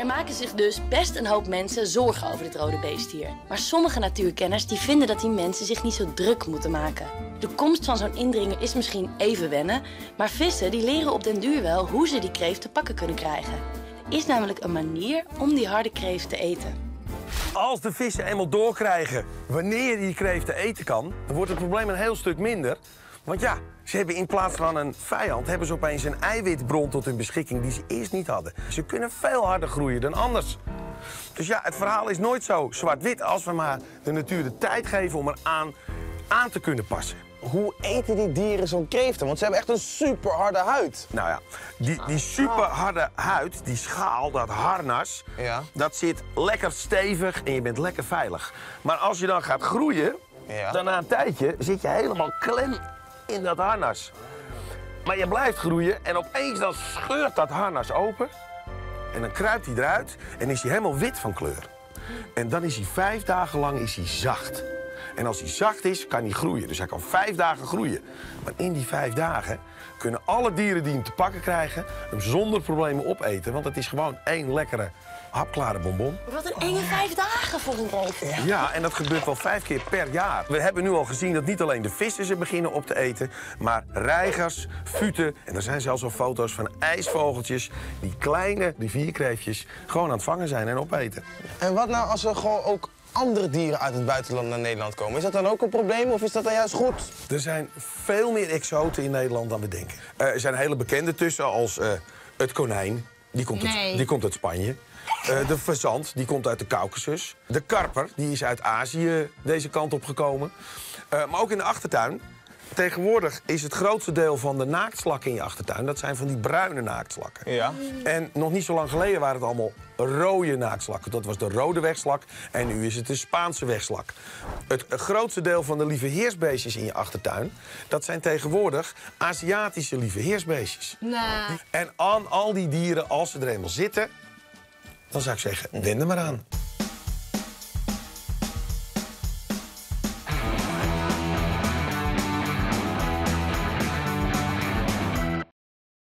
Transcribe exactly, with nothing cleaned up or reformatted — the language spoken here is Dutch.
Er maken zich dus best een hoop mensen zorgen over dit rode beestdier. Maar sommige natuurkenners die vinden dat die mensen zich niet zo druk moeten maken. De komst van zo'n indringer is misschien even wennen, maar vissen die leren op den duur wel hoe ze die kreeft te pakken kunnen krijgen. Er is namelijk een manier om die harde kreeft te eten. Als de vissen eenmaal doorkrijgen wanneer die kreeft te eten kan, dan wordt het probleem een heel stuk minder. Want ja, ze hebben in plaats van een vijand, hebben ze opeens een eiwitbron tot hun beschikking die ze eerst niet hadden. Ze kunnen veel harder groeien dan anders. Dus ja, het verhaal is nooit zo zwart-wit als we maar de natuur de tijd geven om er aan, aan te kunnen passen. Hoe eten die dieren zo'n kreeften? Want ze hebben echt een super harde huid. Nou ja, die, die super harde huid, die schaal, dat harnas, ja. Dat zit lekker stevig en je bent lekker veilig. Maar als je dan gaat groeien, ja. Dan na een tijdje zit je helemaal klem in dat harnas. Maar je blijft groeien en opeens dan scheurt dat harnas open. En dan kruipt hij eruit en is hij helemaal wit van kleur. En dan is hij vijf dagen lang is hij zacht. En als hij zacht is, kan hij groeien. Dus hij kan vijf dagen groeien. Maar in die vijf dagen kunnen alle dieren die hem te pakken krijgen hem zonder problemen opeten. Want het is gewoon één lekkere hapklare bonbon. Wat een enge vijf dagen voor een kreeft. Ja, en dat gebeurt wel vijf keer per jaar. We hebben nu al gezien dat niet alleen de vissen ze beginnen op te eten, maar reigers, futen. En er zijn zelfs al foto's van ijsvogeltjes die kleine rivierkreeftjes gewoon aan het vangen zijn en opeten. En wat nou als we gewoon ook andere dieren uit het buitenland naar Nederland komen? Is dat dan ook een probleem of is dat dan juist goed? Er zijn veel meer exoten in Nederland dan we denken. Er zijn hele bekende tussen als uh, het konijn, die komt, nee. uit, die komt uit Spanje. Uh, de fazant, die komt uit de Caucasus. De karper, die is uit Azië deze kant op gekomen. Uh, maar ook in de achtertuin. Tegenwoordig is het grootste deel van de naaktslakken in je achtertuin, dat zijn van die bruine naaktslakken. Ja. En nog niet zo lang geleden waren het allemaal rode naaktslakken. Dat was de rode wegslak en nu is het de Spaanse wegslak. Het grootste deel van de lieveheersbeestjes in je achtertuin, dat zijn tegenwoordig Aziatische lieveheersbeestjes. Nee. En aan al die dieren, als ze er eenmaal zitten, dan zou ik zeggen, wend er maar aan.